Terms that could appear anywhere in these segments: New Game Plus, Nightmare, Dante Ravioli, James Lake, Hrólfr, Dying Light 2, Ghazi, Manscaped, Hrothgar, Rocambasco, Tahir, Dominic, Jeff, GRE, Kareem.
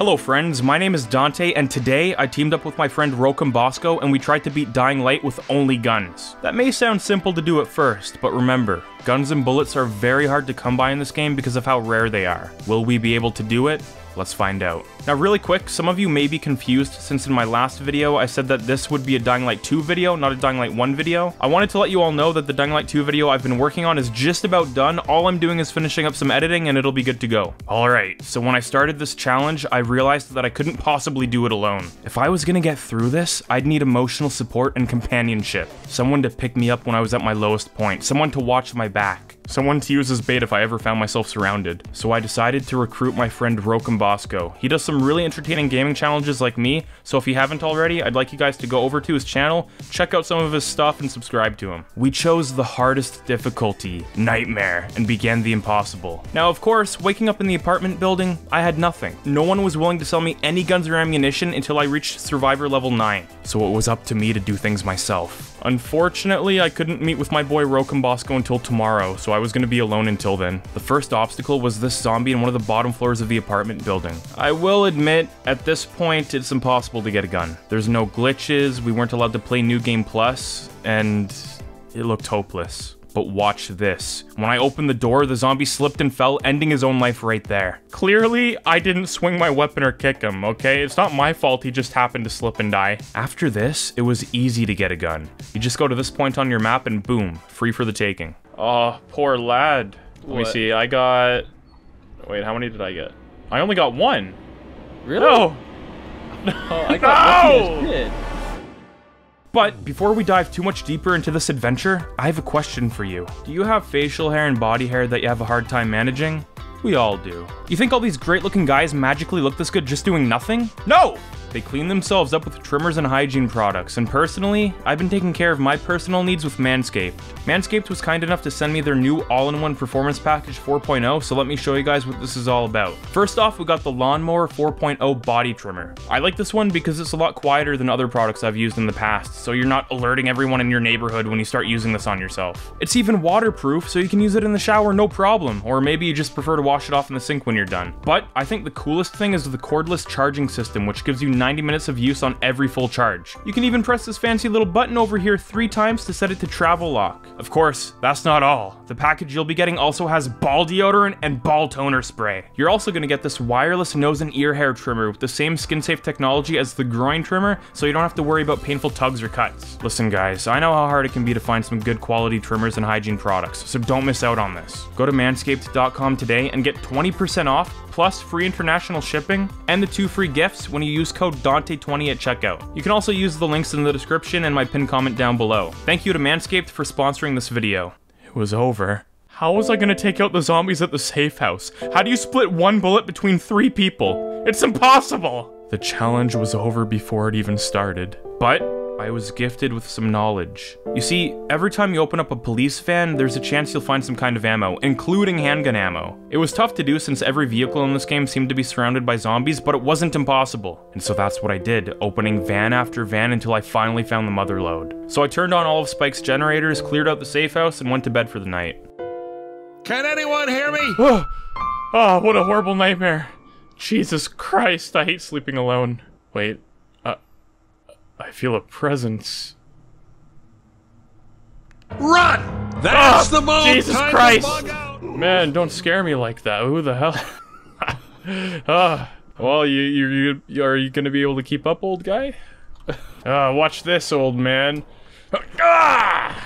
Hello friends, my name is Dante, and today I teamed up with my friend Rocambasco and we tried to beat Dying Light with only guns. That may sound simple to do at first, but remember, guns and bullets are very hard to come by in this game because of how rare they are. Will we be able to do it? Let's find out. Now really quick, some of you may be confused since in my last video I said that this would be a Dying Light 2 video, not a Dying Light 1 video. I wanted to let you all know that the Dying Light 2 video I've been working on is just about done. All I'm doing is finishing up some editing and it'll be good to go. Alright, so when I started this challenge, I realized that I couldn't possibly do it alone. If I was gonna get through this, I'd need emotional support and companionship. Someone to pick me up when I was at my lowest point, someone to watch my back. Someone to use as bait if I ever found myself surrounded. So I decided to recruit my friend Rocambasco. He does some really entertaining gaming challenges like me, so if you haven't already, I'd like you guys to go over to his channel, check out some of his stuff, and subscribe to him. We chose the hardest difficulty, Nightmare, and began the impossible. Now of course, waking up in the apartment building, I had nothing. No one was willing to sell me any guns or ammunition until I reached Survivor level 9, so it was up to me to do things myself. Unfortunately, I couldn't meet with my boy Rocambasco until tomorrow, so I was going to be alone until then. The first obstacle was this zombie in one of the bottom floors of the apartment building. I will admit, at this point, it's impossible to get a gun. There's no glitches, we weren't allowed to play New Game Plus, and it looked hopeless. But watch this. When I opened the door, the zombie slipped and fell, ending his own life right there. Clearly, I didn't swing my weapon or kick him, okay? It's not my fault he just happened to slip and die. After this, it was easy to get a gun. You just go to this point on your map and boom, free for the taking. Oh, poor lad. Let me see, I got... Wait, how many did I get? I only got one. Really? No! Oh, I got lucky as shit. But before we dive too much deeper into this adventure, I have a question for you. Do you have facial hair and body hair that you have a hard time managing? We all do. You think all these great looking guys magically look this good just doing nothing? No! They clean themselves up with trimmers and hygiene products, and personally, I've been taking care of my personal needs with Manscaped. Manscaped was kind enough to send me their new all-in-one performance package 4.0, so let me show you guys what this is all about. First off, we got the Lawnmower 4.0 body trimmer. I like this one because it's a lot quieter than other products I've used in the past, so you're not alerting everyone in your neighborhood when you start using this on yourself. It's even waterproof, so you can use it in the shower no problem, or maybe you just prefer to wash it off in the sink when you're done. But I think the coolest thing is the cordless charging system, which gives you 90 minutes of use on every full charge. You can even press this fancy little button over here 3 times to set it to travel lock. Of course, that's not all. The package you'll be getting also has ball deodorant and ball toner spray. You're also going to get this wireless nose and ear hair trimmer with the same skin-safe technology as the groin trimmer, so you don't have to worry about painful tugs or cuts. Listen guys, I know how hard it can be to find some good quality trimmers and hygiene products, so don't miss out on this. Go to manscaped.com today and get 20% off, plus free international shipping, and the 2 free gifts when you use code Dante20 at checkout. You can also use the links in the description and my pinned comment down below. Thank you to Manscaped for sponsoring this video. It was over. How was I gonna take out the zombies at the safe house? How do you split one bullet between 3 people? It's impossible! The challenge was over before it even started. But I was gifted with some knowledge. You see, every time you open up a police van, there's a chance you'll find some kind of ammo, including handgun ammo. It was tough to do since every vehicle in this game seemed to be surrounded by zombies, but it wasn't impossible. And so that's what I did, opening van after van until I finally found the mother lode. So I turned on all of Spike's generators, cleared out the safe house, and went to bed for the night. Can anyone hear me? Oh, what a horrible nightmare. Jesus Christ, I hate sleeping alone. Wait. I feel a presence. Run! That's the moment! Jesus Christ! Man, don't scare me like that. Who the hell? Well, you are you gonna be able to keep up, old guy? Watch this, old man. I'm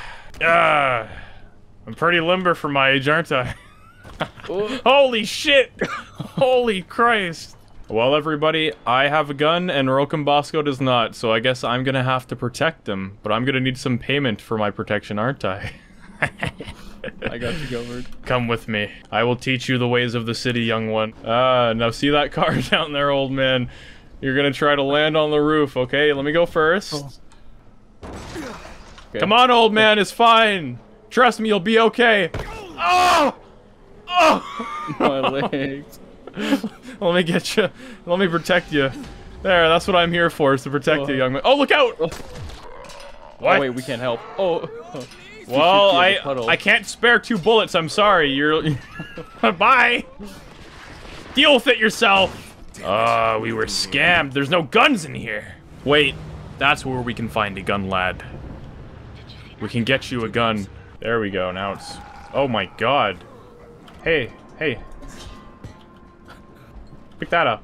pretty limber for my age, aren't I? Holy shit! Holy Christ! Well, everybody, I have a gun and Rocambasco does not, so I guess I'm gonna have to protect him. But I'm gonna need some payment for my protection, aren't I? I got you covered. Come with me. I will teach you the ways of the city, young one. Now see that car down there, old man? You're gonna try to land on the roof, okay? Let me go first. Oh. Okay. Come on, old man, it's fine. Trust me, you'll be okay. Oh! Oh! My legs. Let me get you. Let me protect you. There, that's what I'm here for, is to protect you, young man. Oh, look out! Oh. What? Oh, wait, we can't help. Oh. Well, I can't spare 2 bullets, I'm sorry. You're... Bye! Deal with it yourself! We were scammed. There's no guns in here. Wait, that's where we can find a gun, lad. We can get you a gun. There we go, now it's... Oh my god. Hey, hey. Pick that up.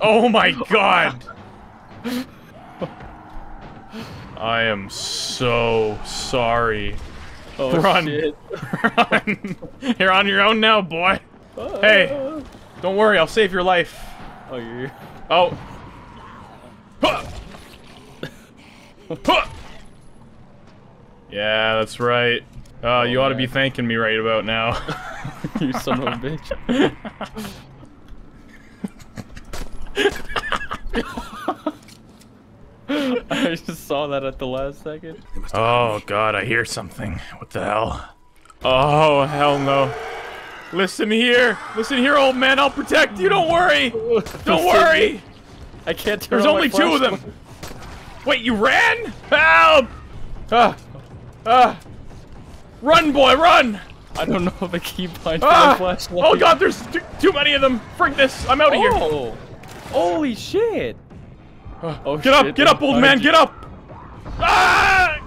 Oh my god! I am so sorry. Oh, run. Shit. Run. You're on your own now, boy. Hey, don't worry, I'll save your life. Oh, you're... Oh. Yeah, that's right. You ought to be thanking me right about now. You son of a bitch. I just saw that at the last second. Oh god, I hear something. What the hell? Oh, hell no. Listen here, old man, I'll protect you, don't worry! Don't worry! I can't turn on my flashlight. There's only two of them! Wait, you ran? Help! Run, boy, run! I don't know if I keep finding my flashlight. Oh god, there's too many of them! Frig this, I'm out of here! Holy shit! Oh, get up, old man, get up! Ah!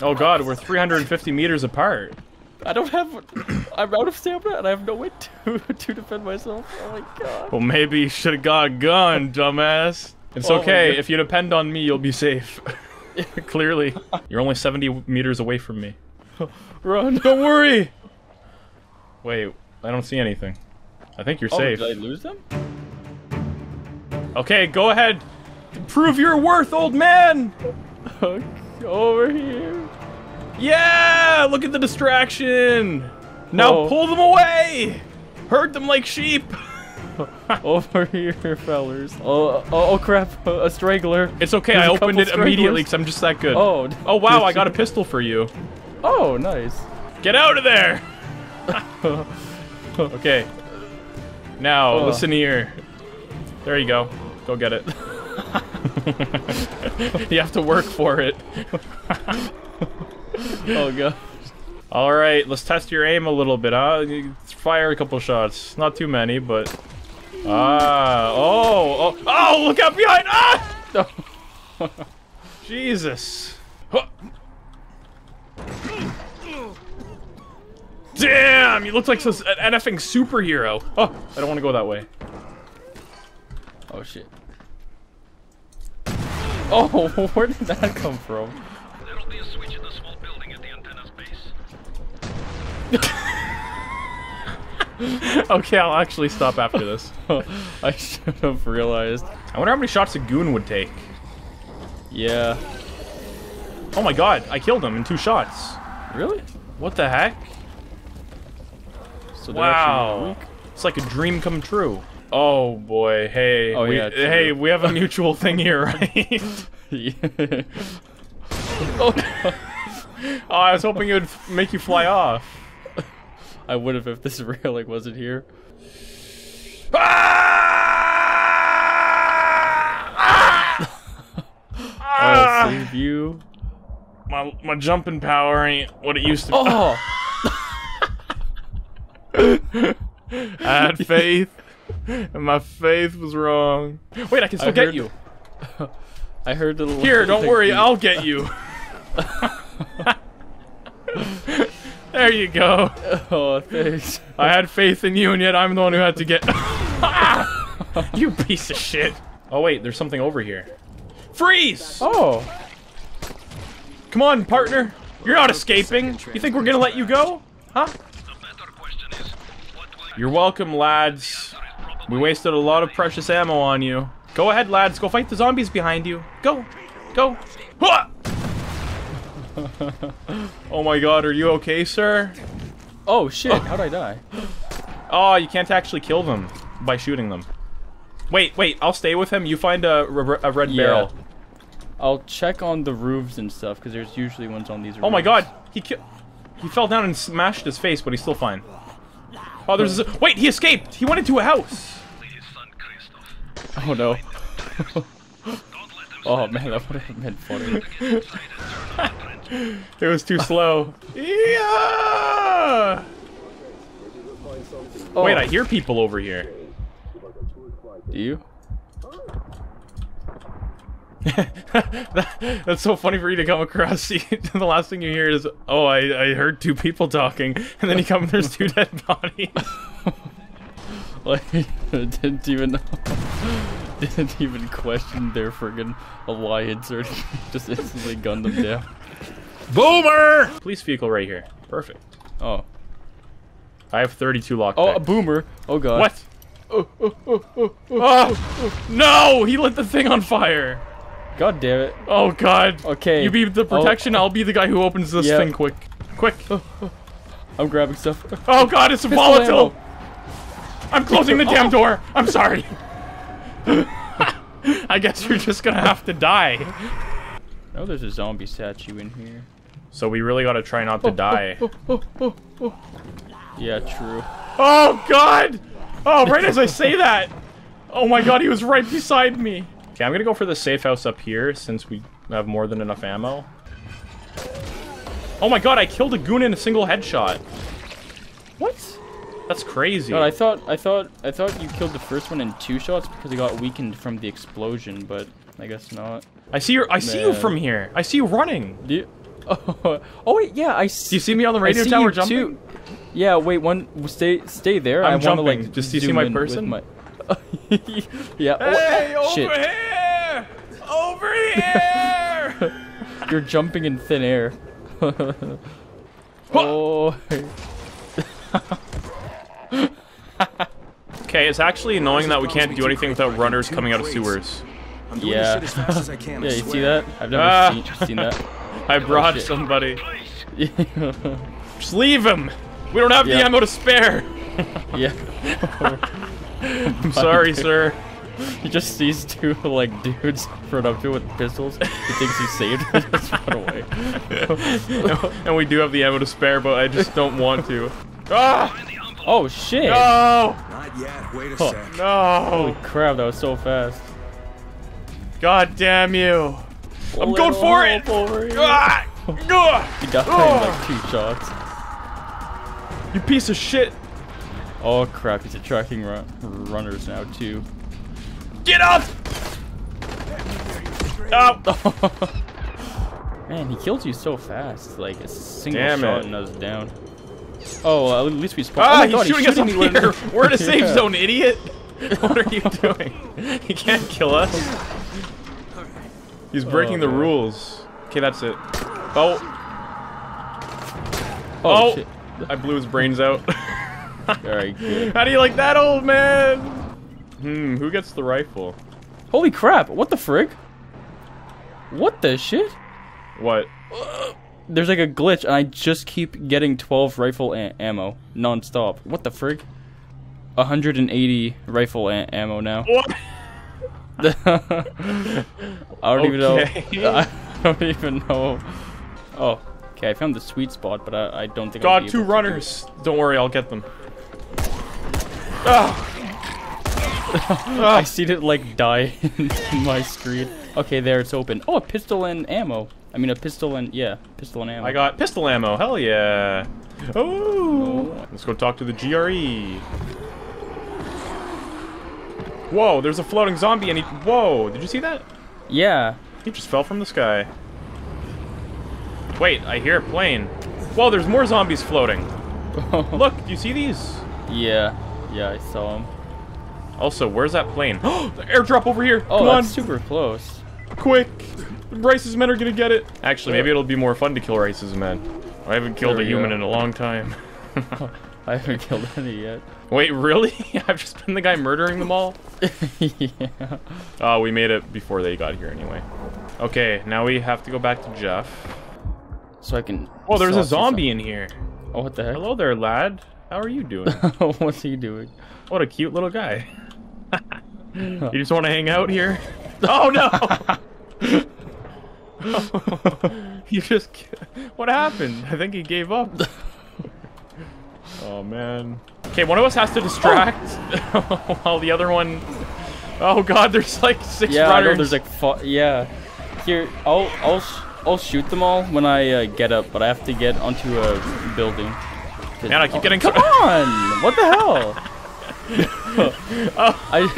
Oh god, we're 350 meters apart. I don't have... I'm out of stamina and I have no way to defend myself. Oh my god. Well, maybe you should've got a gun, dumbass. It's okay, if you depend on me, you'll be safe. Clearly. You're only 70 meters away from me. Run! Don't worry! Wait, I don't see anything. I think you're safe. Did I lose them? Okay, go ahead. Prove your worth, old man! Over here. Yeah! Look at the distraction! Now pull them away! Herd them like sheep! Over here, fellas. Oh crap, a straggler. It's okay, I opened it immediately because I'm just that good. Oh wow, I got a pistol for you. Oh, nice. Get out of there! Okay. Now, listen here. There you go. Go get it. You have to work for it. Oh god. All right, let's test your aim a little bit, huh? Fire a couple shots. Not too many, but oh, look out behind. Ah! Jesus. Damn, you look like an effing superhero. Oh, I don't want to go that way. Oh shit. Oh, where did that come from? There'll be a switch in the small building at the antenna's base. Okay, I'll actually stop after this. I should have realized. I wonder how many shots a goon would take. Yeah. Oh my god, I killed him in 2 shots. Really? What the heck? So wow. It's like a dream come true. Oh boy, hey. Oh, yeah, hey, we have a mutual thing here, right? Yeah. Oh, I was hoping it would make you fly off. I would have if this railing wasn't here. I'll save you. My jumping power ain't what it used to be. Oh. I had faith. And my faith was wrong. Wait, I can still get you. I heard the little... Here, don't worry, I'll get you. There you go. Oh, thanks. I had faith in you, and yet I'm the one who had to get... You piece of shit. Oh, wait, there's something over here. Freeze! Oh. Come on, partner. You're not escaping. You think we're gonna let you go? Huh? You're welcome, lads. We wasted a lot of precious ammo on you. Go ahead, lads. Go fight the zombies behind you. Go. Go. Oh my god, are you okay, sir? Oh, shit. Oh. How'd I die? Oh, you can't actually kill them by shooting them. Wait. I'll stay with him. You find a red barrel. I'll check on the roofs and stuff, because there's usually ones on these roofs. Oh my god. He fell down and smashed his face, but he's still fine. Oh, there's a... Wait, he escaped. He went into a house. Oh no. Oh man, that would have been funny. It was too slow. Yeah! Oh. Wait, I hear people over here. Do you? That's so funny for you to come across. The last thing you hear is, oh, I heard two people talking, and then you come and there's two dead bodies. Like, didn't even question their friggin' alliance or just instantly gunned them down. Boomer! Police vehicle right here. Perfect. Oh. I have 32 lockpicks. Oh, a boomer. Oh, God. What? Oh, no! He lit the thing on fire! God damn it. Oh, God. Okay. You be the protection, I'll be the guy who opens this thing quick. Quick! I'm grabbing stuff. Oh, God, it's volatile! I'm closing the damn door! I'm sorry! I guess you're just gonna have to die. Oh, there's a zombie statue in here. So we really gotta try not to die. Yeah, true. Oh, God! Oh, right as I say that! Oh my God, he was right beside me! Okay, I'm gonna go for the safe house up here, since we have more than enough ammo. Oh my God, I killed a goon in a single headshot! What? That's crazy. God, I thought you killed the first one in two shots because it got weakened from the explosion, but I guess not. I see you from here! I see you running! Do you... Oh wait, yeah, do you see me on the radio tower jumping? Too. Yeah, wait, stay there. I'm jumping. Wanna, like, just do you see my person? Yeah. Hey, oh, shit. Over here! Over here! You're jumping in thin air. Oh. Okay, it's actually annoying that we can't do anything without runners coming out of sewers. I'm doing this shit as fast as I can, yeah, you see that? I've never seen that. I brought somebody. Just leave him! We don't have the ammo to spare! Yeah. I'm sorry, sir. He just sees two, like, dudes run up to it with pistols. He thinks he's saved, and he just run away. And we do have the ammo to spare, but I just don't want to. Ah! Oh, shit! No! Not yet, wait a sec. No! Holy crap, that was so fast. God damn you! I'm going for it! Ah! He died in, like, two shots. You piece of shit! Oh crap, he's attracting runners now too. Get up! Oh! Man, he kills you so fast. Like a single shot and us down. Oh, at least we spawned. Ah, oh God, he's shooting us up here! We're in a safe zone, idiot! What are you doing? He can't kill us. He's breaking the rules. Okay, that's it. Oh! Oh! Shit. I blew his brains out. Alright, good. How do you like that, old man? Who gets the rifle? Holy crap, what the frig? What the shit? What? There's like a glitch and I just keep getting 12 rifle ammo non-stop. What the frig? 180 rifle ammo now. What? I don't even know. Oh. Okay, I found the sweet spot, but I don't think I'll be able to. God, two runners! Don't worry, I'll get them. I see it, like, die in my screen. Okay, there, it's open. Oh, a pistol and ammo. I mean, pistol and ammo. I got pistol ammo, hell yeah! Oh! Let's go talk to the GRE. Whoa, there's a floating zombie and he... Whoa, did you see that? Yeah. He just fell from the sky. Wait, I hear a plane. Well, there's more zombies floating. Look, do you see these? Yeah, I saw them. Also, where's that plane? Oh, the airdrop over here. Oh, that's super close. Quick, Rice's men are gonna get it. Actually, maybe it'll be more fun to kill Rice's men. I haven't killed a human in a long time. I haven't killed any yet. Wait, really? I've just been the guy murdering them all? Yeah. Oh, we made it before they got here anyway. Okay, now we have to go back to Jeff. So I can. Oh, there's a zombie in here. Oh, what the heck? Hello there, lad. How are you doing? What's he doing? What a cute little guy. You just want to hang out here? Oh no! You just. What happened? I think he gave up. Oh man. Okay, one of us has to distract while the other one. Oh God, there's like six runners. I know, there's like five. Yeah. Here, I'll shoot them all when I get up, but I have to get onto a building. Man, I keep getting... Come on! What the hell?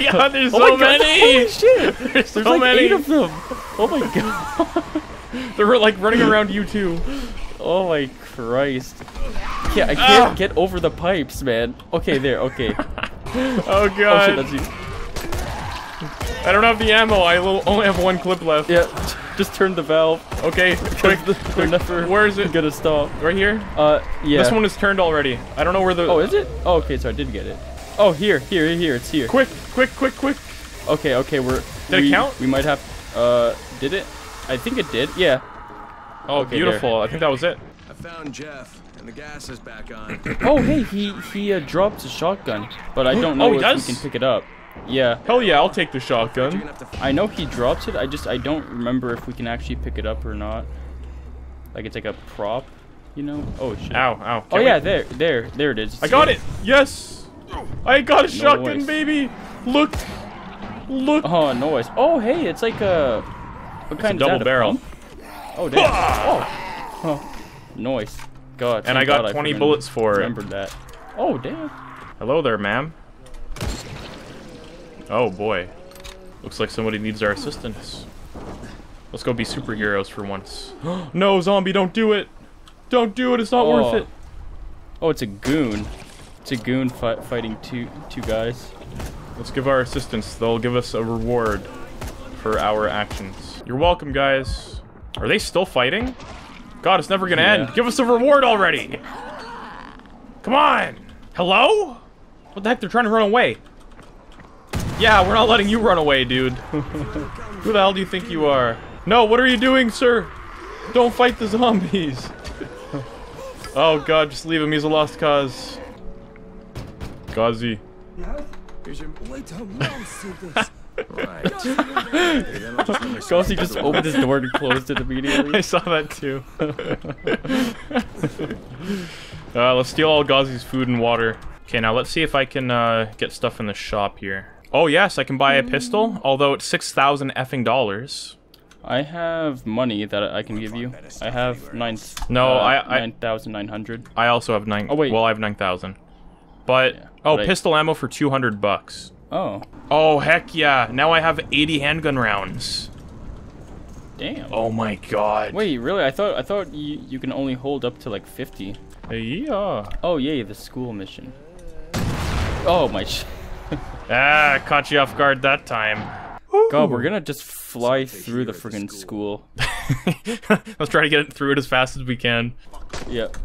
Yeah, there's so many! Holy shit! There's like many. 8 of them! Oh my god! They're like running around you too. Oh my Christ. Yeah, I can't get over the pipes, man. Okay, there, okay. Oh god. Oh shit, that's you. I don't have the ammo, I only have 1 clip left. Yeah, just turn the valve. Okay, quick. Where is it? Gonna stop. Right here? Yeah. This one is turned already. I don't know where the... Oh, is it? Oh, okay, so I did get it. Oh, here, it's here. Quick, quick, quick, quick. Okay, okay, we're... Did it count? We might have... did it? I think it did, yeah. Oh, okay, beautiful. There. I think that was it. I found Jeff, and the gas is back on. Oh, hey, he dropped a shotgun, but I don't know if he can pick it up. Yeah. Hell yeah, I'll take the shotgun. I know he drops it, I don't remember if we can actually pick it up or not. Like, it's like a prop, you know? Oh, shit. Ow, ow. Oh, yeah, there it is. It's got it! Yes! I got a shotgun, baby! Look! Look! Oh, noise. Oh, hey, it's like a... What kind of double barrel. Oh, damn. Ah! Oh. Noise. God. And I got 20 bullets for it. Remembered that. Oh, damn. Hello there, ma'am. Oh, boy. Looks like somebody needs our assistance. Let's go be superheroes for once. No, zombie, don't do it! Don't do it, it's not worth it! Oh, it's a goon. It's a goon fighting two guys. Let's give our assistance. They'll give us a reward for our actions. You're welcome, guys. Are they still fighting? God, it's never gonna end. Give us a reward already! Come on! Hello? What the heck? They're trying to run away. Yeah, we're not letting you run away, dude. Who the hell do you think you are? No, what are you doing, sir? Don't fight the zombies. Oh, God, just leave him. He's a lost cause. Ghazi. Ghazi just opened his door and closed it immediately. I saw that too. Let's steal all Ghazi's food and water. Okay, now let's see if I can get stuff in the shop here. Oh yes, I can buy a pistol, although it's $6,000 effing dollars. I have money that I can give you. I have 9,900. I also have 9. Oh wait. Well, I have 9,000. But, yeah, pistol ammo for $200. Oh. Oh, heck yeah. Now I have 80 handgun rounds. Damn. Oh my god. Wait, really? I thought you can only hold up to like 50. Yeah. Oh, yay, the school mission. Oh, my sh... Ah, caught you off guard that time. Ooh. God, we're gonna just fly through the friggin' school. Let's try to get it through it as fast as we can. Yep.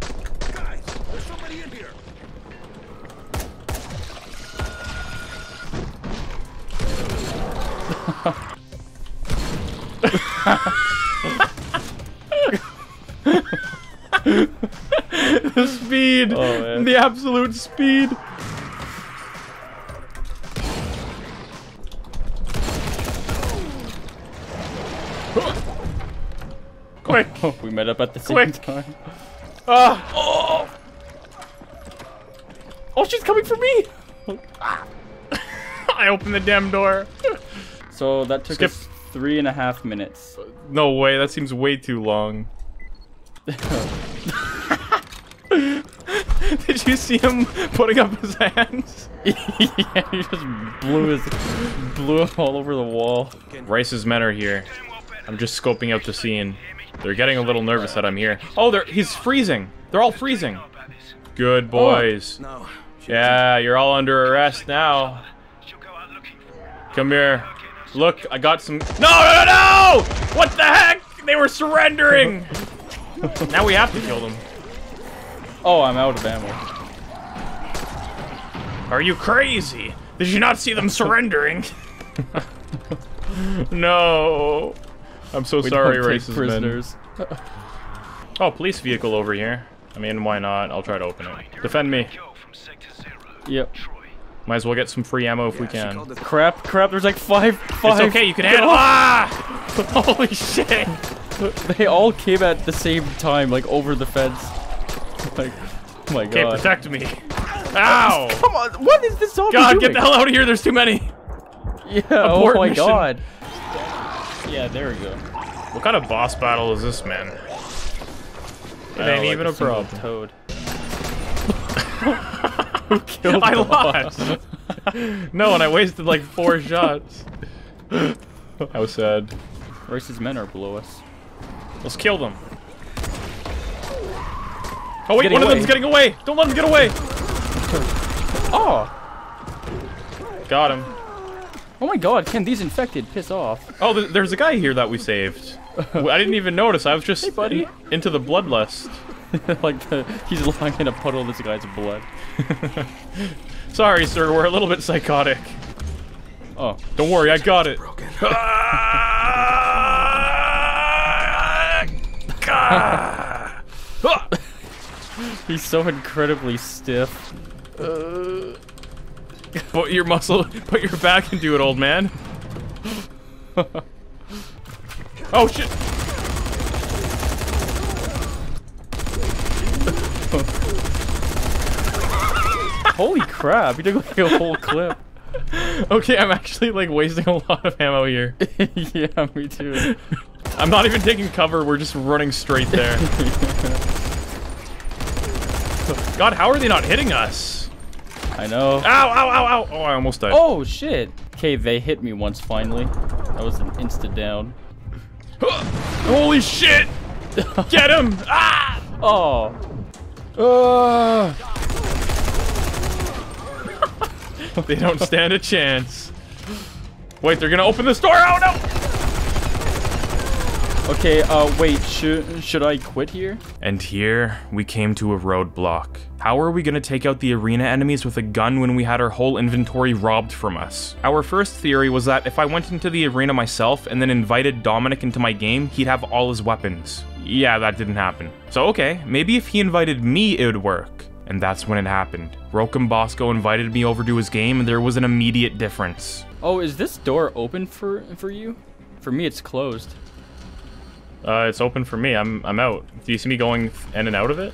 Yeah. The speed, the absolute speed. Quick! We met up at the same time. Oh, she's coming for me! I opened the damn door. So that took us 3.5 minutes. No way, that seems way too long. Did you see him putting up his hands? Yeah, he just blew him all over the wall. Rice's men are here. I'm just scoping out the scene. They're getting a little nervous that I'm here. Oh, he's freezing. They're all freezing. Good boys. Yeah, you're all under arrest now. Come here. Look, I got some. No, no, no! What the heck? They were surrendering. Now we have to kill them. Oh, I'm out of ammo. Are you crazy? Did you not see them surrendering? No. I'm so sorry, racist prisoners. Oh, police vehicle over here. I mean, why not? I'll try to open it. Defend me. Yep. Might as well get some free ammo if we can. Crap, crap, there's like five. It's okay, you can handle it. Ah! Holy shit. They all came at the same time, like over the fence. Like, oh my god. Can't protect me. Ow! Come on, what is this zombie doing? God, get the hell out of here, there's too many. Yeah, Abort mission. God. Yeah, there we go. What kind of boss battle is this, man? It ain't even a problem. Toad. Who killed I lost. No, and I wasted like 4 shots. How sad. Royce's men are below us. Let's kill them. Oh wait, one of them's getting away! Don't let him get away! Oh! Got him. Oh my god, Ken, these infected piss off. Oh, there's a guy here that we saved. I didn't even notice, I was just into the bloodlust. Like, he's lying in a puddle of this guy's blood. Sorry, sir, we're a little bit psychotic. Oh. Don't worry, I got it. He's so incredibly stiff. Put your back into it, old man. Oh shit! Holy crap! You took like a whole clip. Okay, I'm actually like wasting a lot of ammo here. Yeah, me too. I'm not even taking cover. We're just running straight there. God, how are they not hitting us? I know. Ow, ow, ow, ow! Oh, I almost died. Oh, shit! Okay, they hit me once, finally. That was an insta down. Holy shit! Get him! Ah! Oh. They don't stand a chance. Wait, they're gonna open this door! Oh, no! Okay, wait, should I quit here? And here, we came to a roadblock. How are we gonna take out the arena enemies with a gun when we had our whole inventory robbed from us? Our first theory was that if I went into the arena myself and then invited Dominic into my game, he'd have all his weapons. Yeah, that didn't happen. So okay, maybe if he invited me, it would work. And that's when it happened. Rocambasco invited me over to his game and there was an immediate difference. Oh, is this door open for you? For me, it's closed. It's open for me, I'm out. Do you see me going in and out of it?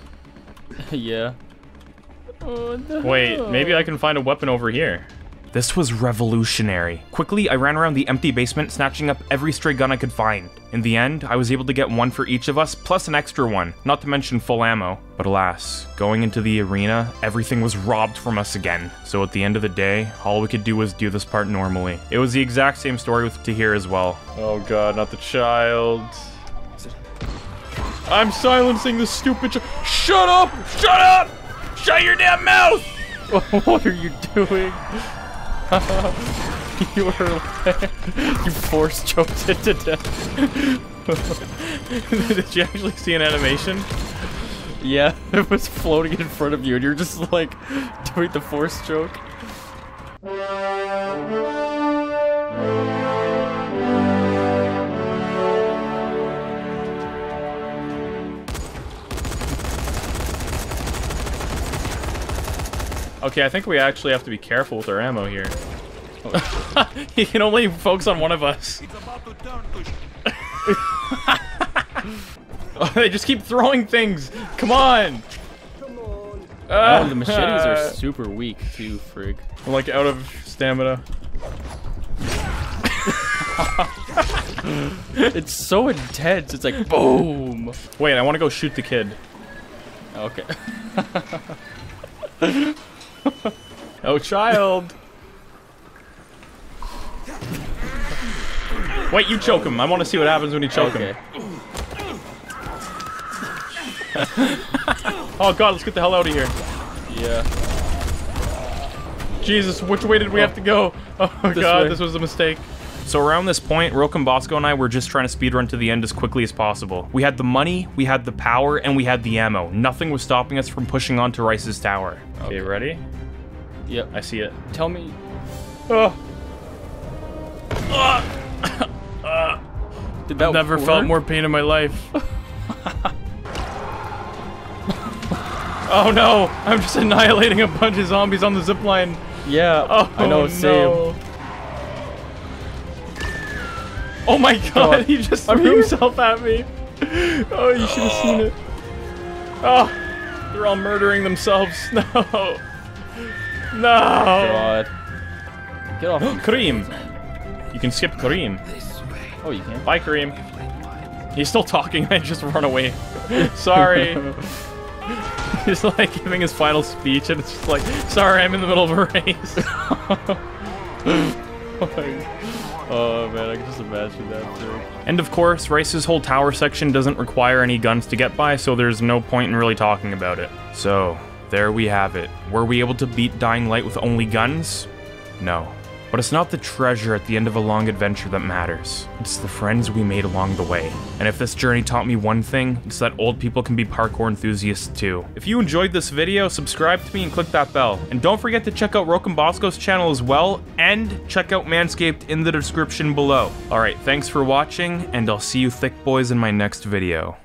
Yeah. Oh, no. Wait, maybe I can find a weapon over here. This was revolutionary. Quickly, I ran around the empty basement, snatching up every stray gun I could find. In the end, I was able to get one for each of us, plus an extra one, not to mention full ammo. But alas, going into the arena, everything was robbed from us again. So at the end of the day, all we could do was do this part normally. It was the exact same story with Tahir as well. Oh god, not the child. I'm silencing this stupid child. Shut up! Shut up! Shut your damn mouth! What are you doing? You force choked it to death. Did you actually see an animation? Yeah, it was floating in front of you and you're just like doing the force choke. Okay, I think we actually have to be careful with our ammo here. He can only focus on one of us. Oh, they just keep throwing things. Come on. Oh, the machetes are super weak too, frig. I'm like out of stamina. It's so intense. It's like boom. Wait, I want to go shoot the kid. Okay. Oh, child! Wait, you choke him. I want to see what happens when you choke him. Oh god, let's get the hell out of here. Yeah. Jesus, which way did we have to go? Oh god, this was a mistake. So around this point, Rocambasco and I were just trying to speedrun to the end as quickly as possible. We had the money, we had the power, and we had the ammo. Nothing was stopping us from pushing on to Rice's tower. Okay, ready? Yep. I see it. Tell me... Oh. Did that I've never felt more pain in my life. Oh no! I'm just annihilating a bunch of zombies on the zipline. Yeah, oh, I know, no. Same. Oh my god, he just threw himself at me. Oh, you should have seen it. Oh, they're all murdering themselves. No. No. God. Get off. Kareem. You can skip Kareem. Oh, you can? Bye, Kareem. He's still talking. I just run away. Sorry. He's like giving his final speech, and it's just like, sorry, I'm in the middle of a race. Oh man, I can just imagine that too. And of course, Rice's whole tower section doesn't require any guns to get by, so there's no point in really talking about it. So, there we have it. Were we able to beat Dying Light with only guns? No. But it's not the treasure at the end of a long adventure that matters. It's the friends we made along the way. And if this journey taught me one thing, it's that old people can be parkour enthusiasts too. If you enjoyed this video, subscribe to me and click that bell. And don't forget to check out Rocambasco's channel as well, and check out Manscaped in the description below. Alright, thanks for watching, and I'll see you thick boys in my next video.